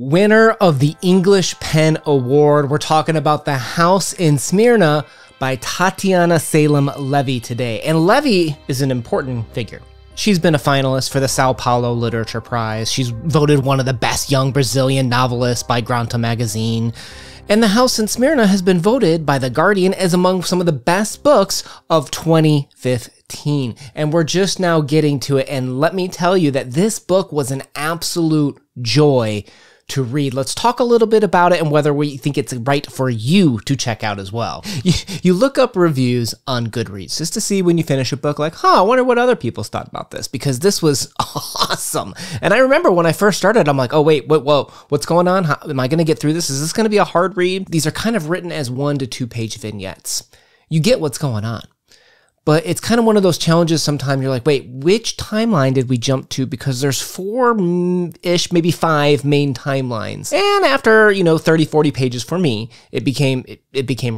Winner of the English Pen Award. We're talking about The House in Smyrna by Tatiana Salem Levy today. And Levy is an important figure. She's been a finalist for the Sao Paulo Literature Prize. She's voted one of the best young Brazilian novelists by Granta Magazine. And The House in Smyrna has been voted by The Guardian as among some of the best books of 2015. And we're just now getting to it. And let me tell you that this book was an absolute joy to read. Let's talk a little bit about it and whether we think it's right for you to check out as well. You look up reviews on Goodreads just to see when you finish a book, like, huh, I wonder what other people thought about this, because this was awesome. And I remember when I first started, I'm like, oh wait, what's going on? How, am I going to get through this? Is this going to be a hard read? These are kind of written as 1 to 2 page vignettes. You get what's going on. But it's kind of one of those challenges sometimes. You're like, wait, which timeline did we jump to? Because there's 4-ish, maybe 5 main timelines. And after, 30, 40 pages for me, it became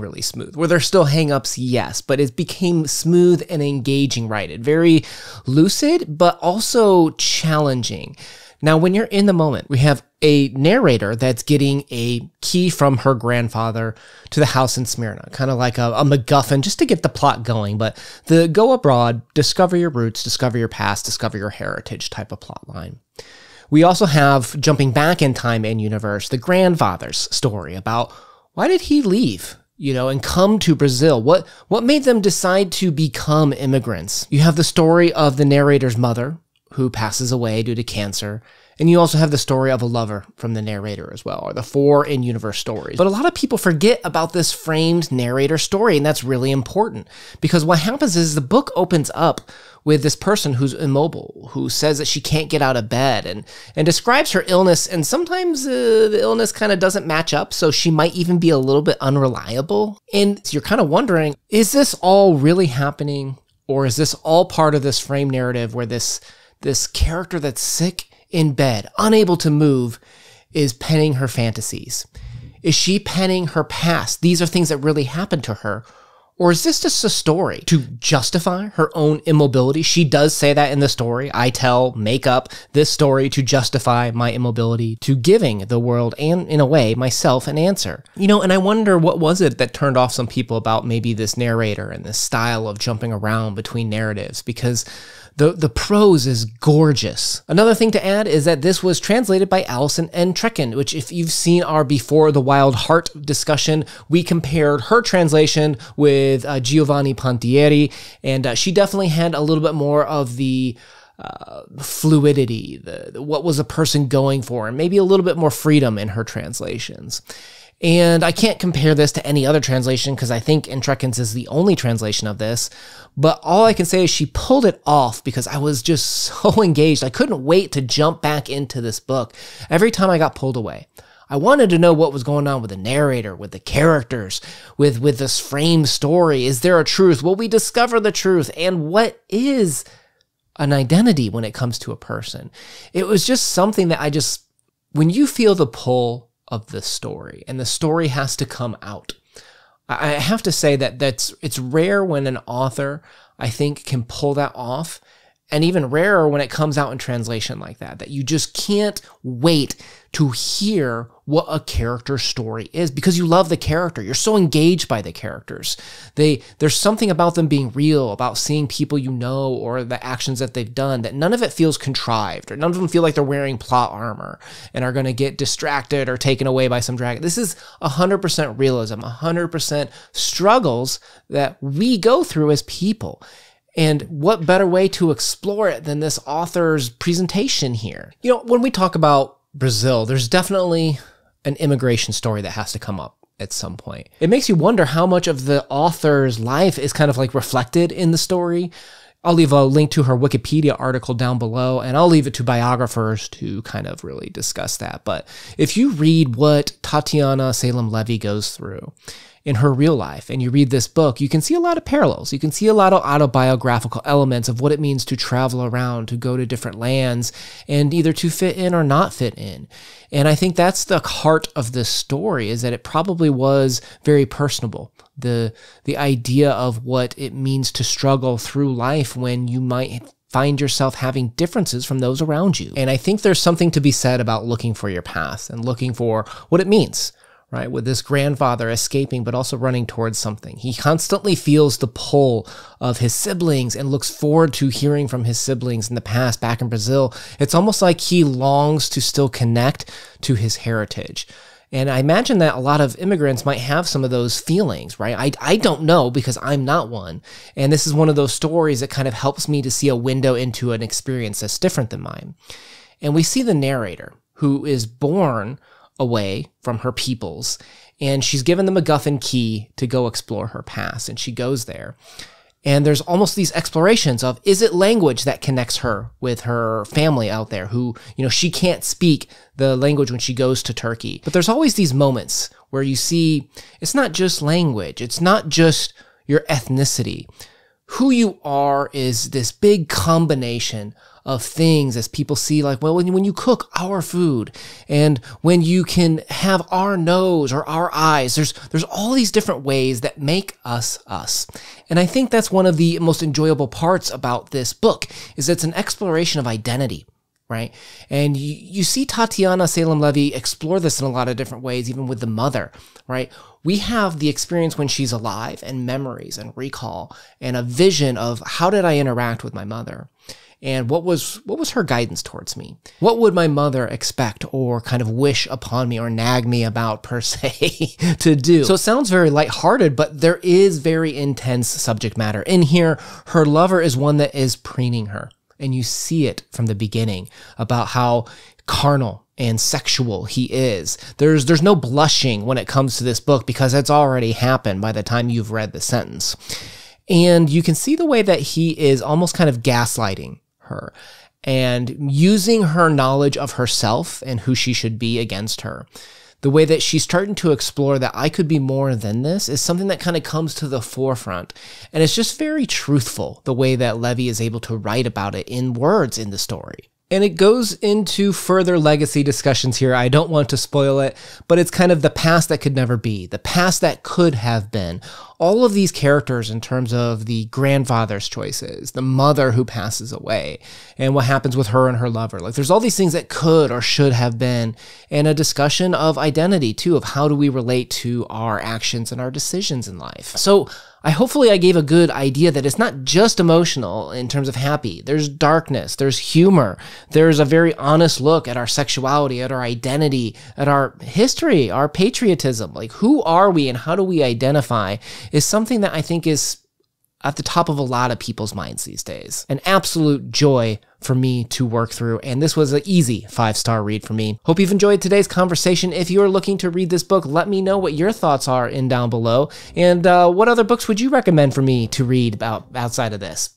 really smooth. Were there still hangups? Yes, but it became smooth and engaging, right? It very lucid, but also challenging. Now, when you're in the moment, we have a narrator that's getting a key from her grandfather to the house in Smyrna, kind of like a MacGuffin just to get the plot going. But the go abroad, discover your roots, discover your past, discover your heritage type of plot line. We also have, jumping back in time and universe, the grandfather's story about why did he leave? And come to Brazil. What made them decide to become immigrants? You have the story of the narrator's mother, who passes away due to cancer. And you also have the story of a lover from the narrator as well, or the 4 in-universe stories. But a lot of people forget about this framed narrator story, and that's really important. Because what happens is the book opens up with this person who's immobile, who says that she can't get out of bed, and describes her illness, and sometimes the illness kind of doesn't match up, so she might even be a little bit unreliable. And you're kind of wondering, is this all really happening? Or is this all part of this framed narrative where this character that's sick in bed, unable to move, is penning her fantasies? Is she penning her past? These are things that really happened to her. Or is this just a story to justify her own immobility? She does say that in the story. I make up this story to justify my immobility, to giving the world and, in a way, myself an answer. And I wonder, what was it that turned off some people about maybe this narrator and this style of jumping around between narratives? Because the prose is gorgeous. Another thing to add is that this was translated by Allison Entrekin, which, if you've seen our Before the Wild Heart discussion, we compared her translation with Giovanni Pontieri, and she definitely had a little bit more of the fluidity, what was a person going for, and maybe a little bit more freedom in her translations. And I can't compare this to any other translation because I think Entrekin's is the only translation of this. But all I can say is she pulled it off, because I was just so engaged. I couldn't wait to jump back into this book. Every time I got pulled away, I wanted to know what was going on with the narrator, with the characters, with this framed story. Is there a truth? Will we discover the truth? And what is an identity when it comes to a person? It was just something that when you feel the pull of the story, and the story has to come out. I have to say that it's rare when an author, I think, can pull that off, and even rarer when it comes out in translation like that you just can't wait to hear what a character's story is, because you love the character. You're so engaged by the characters. There's something about them being real, about seeing people or the actions that they've done, that none of it feels contrived, or none of them feel like they're wearing plot armor and are going to get distracted or taken away by some dragon. This is 100% realism, 100% struggles that we go through as people. And what better way to explore it than this author's presentation here? When we talk about Brazil, there's definitely an immigration story that has to come up at some point. It makes you wonder how much of the author's life is kind of like reflected in the story. I'll leave a link to her Wikipedia article down below, and I'll leave it to biographers to kind of really discuss that. But if you read what Tatiana Salem Levy goes through in her real life, and you read this book, you can see a lot of parallels. You can see a lot of autobiographical elements of what it means to travel around, to go to different lands, and either to fit in or not fit in. And I think that's the heart of this story, is that it probably was very personable. The idea of what it means to struggle through life when you might find yourself having differences from those around you. And I think there's something to be said about looking for your path and looking for what it means, right? With this grandfather escaping, but also running towards something. He constantly feels the pull of his siblings and looks forward to hearing from his siblings in the past back in Brazil. It's almost like he longs to still connect to his heritage. And I imagine that a lot of immigrants might have some of those feelings, right? I don't know because I'm not one. And this is one of those stories that kind of helps me to see a window into an experience that's different than mine. And we see the narrator who is born away from her peoples, and she's given the MacGuffin key to go explore her past, and she goes there. And there's almost these explorations of, is it language that connects her with her family out there who, you know, she can't speak the language when she goes to Turkey. But there's always these moments where you see, it's not just language. It's not just your ethnicity. Who you are is this big combination of things as people see, like, well, when you cook our food and when you can have our nose or our eyes, there's all these different ways that make us us. And I think that's one of the most enjoyable parts about this book is it's an exploration of identity, right? And you see Tatiana Salem Levy explore this in a lot of different ways, even with the mother, right? We have the experience when she's alive and memories and recall and a vision of how did I interact with my mother? And what was her guidance towards me? What would my mother expect or kind of wish upon me or nag me about per se to do? So it sounds very lighthearted, but there is very intense subject matter in here. Her lover is one that is preening her. And you see it from the beginning about how carnal and sexual he is. There's no blushing when it comes to this book because it's already happened by the time you've read the sentence. And you can see the way that he is almost kind of gaslighting her and using her knowledge of herself and who she should be against her. The way that she's starting to explore that I could be more than this is something that kind of comes to the forefront. And it's just very truthful, the way that Levy is able to write about it in words in the story. And it goes into further legacy discussions here. I don't want to spoil it, but it's kind of the past that could never be, the past that could have been. All of these characters in terms of the grandfather's choices, the mother who passes away, and what happens with her and her lover. Like there's all these things that could or should have been, and a discussion of identity too, of how do we relate to our actions and our decisions in life. So hopefully I gave a good idea that it's not just emotional in terms of happy. There's darkness, there's humor, there's a very honest look at our sexuality, at our identity, at our history, our patriotism. Like who are we and how do we identify is something that I think is at the top of a lot of people's minds these days. An absolute joy for me to work through, and this was an easy 5-star read for me. Hope you've enjoyed today's conversation. If you're looking to read this book, let me know what your thoughts are down below, and what other books would you recommend for me to read about outside of this?